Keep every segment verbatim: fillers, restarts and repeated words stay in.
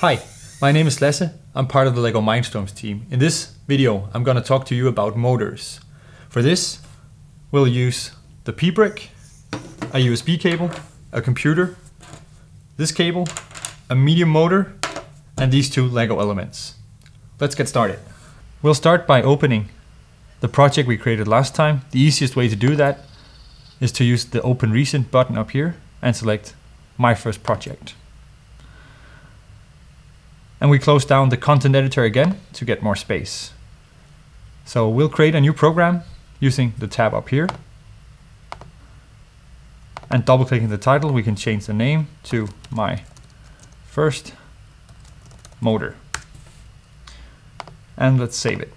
Hi, my name is Lasse. I'm part of the LEGO Mindstorms team. In this video, I'm going to talk to you about motors. For this, we'll use the P-brick, a U S B cable, a computer, this cable, a medium motor, and these two LEGO elements. Let's get started. We'll start by opening the project we created last time. The easiest way to do that is to use the Open Recent button up here and select My First Project. And we close down the content editor again to get more space. So we'll create a new program using the tab up here. And double-clicking the title, we can change the name to My First Motor. And let's save it.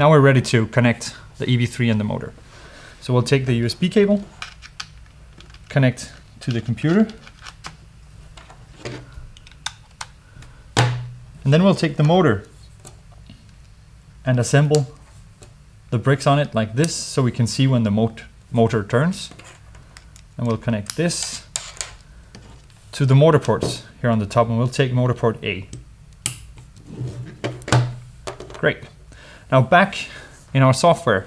Now we're ready to connect the E V three and the motor. So we'll take the U S B cable, connect to the computer, and then we'll take the motor and assemble the bricks on it like this so we can see when the mot- motor turns. And we'll connect this to the motor ports here on the top, and we'll take motor port A. Great. Now back in our software,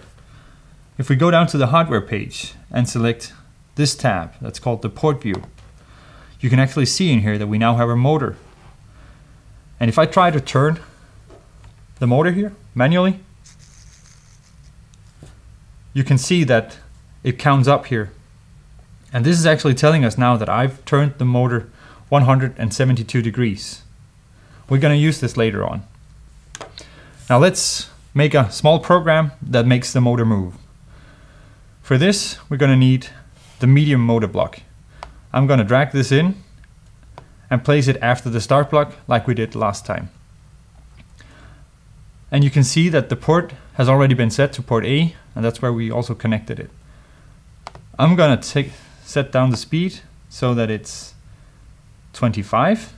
if we go down to the hardware page and select this tab that's called the port view, you can actually see in here that we now have a motor. And if I try to turn the motor here manually, you can see that it counts up here. And this is actually telling us now that I've turned the motor one hundred seventy-two degrees. We're going to use this later on. Now let's make a small program that makes the motor move. For this, we're going to need the medium motor block. I'm going to drag this in and place it after the start block like we did last time. And you can see that the port has already been set to port A, and that's where we also connected it. I'm going to take set down the speed so that it's twenty-five,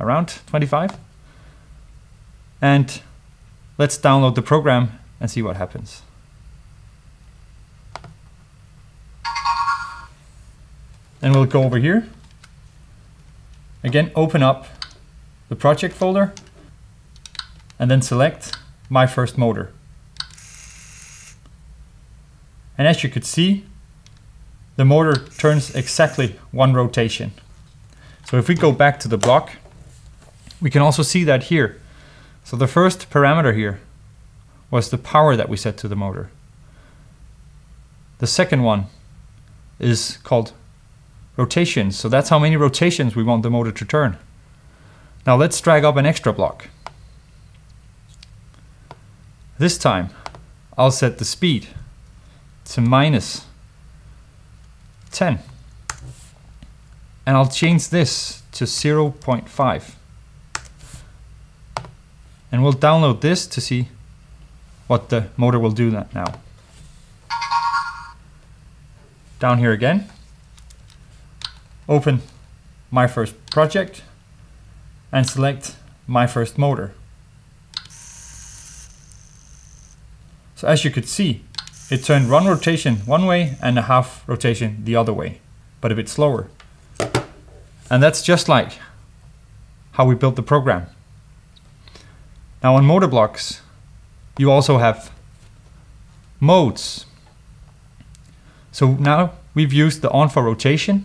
around twenty-five, and let's download the program and see what happens. And we'll go over here. Again, open up the project folder and then select My First Motor. And as you could see, the motor turns exactly one rotation. So if we go back to the block, we can also see that here. So the first parameter here was the power that we set to the motor. The second one is called rotations, so that's how many rotations we want the motor to turn. Now let's drag up an extra block. This time I'll set the speed to minus ten. And I'll change this to zero point five. And we'll download this to see what the motor will do that now. Down here again. Open My First Project and select My First Motor. So as you could see, it turned one rotation one way and a half rotation the other way, but a bit slower. And that's just like how we built the program. Now on motor blocks, you also have modes. So now we've used the on for rotation.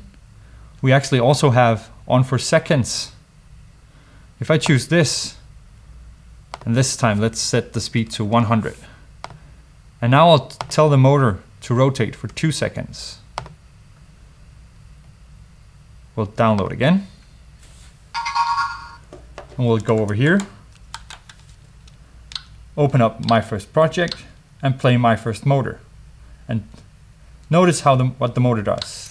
We actually also have on for seconds. If I choose this, and this time let's set the speed to one hundred. And now I'll tell the motor to rotate for two seconds. We'll download again. And we'll go over here, open up My First Project and play My First Motor. And notice how the, what the motor does.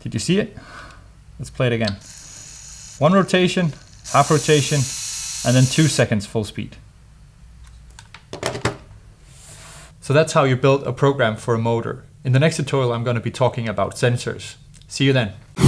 Did you see it? Let's play it again. One rotation, half rotation, and then two seconds full speed. So that's how you build a program for a motor. In the next tutorial, I'm going to be talking about sensors. See you then.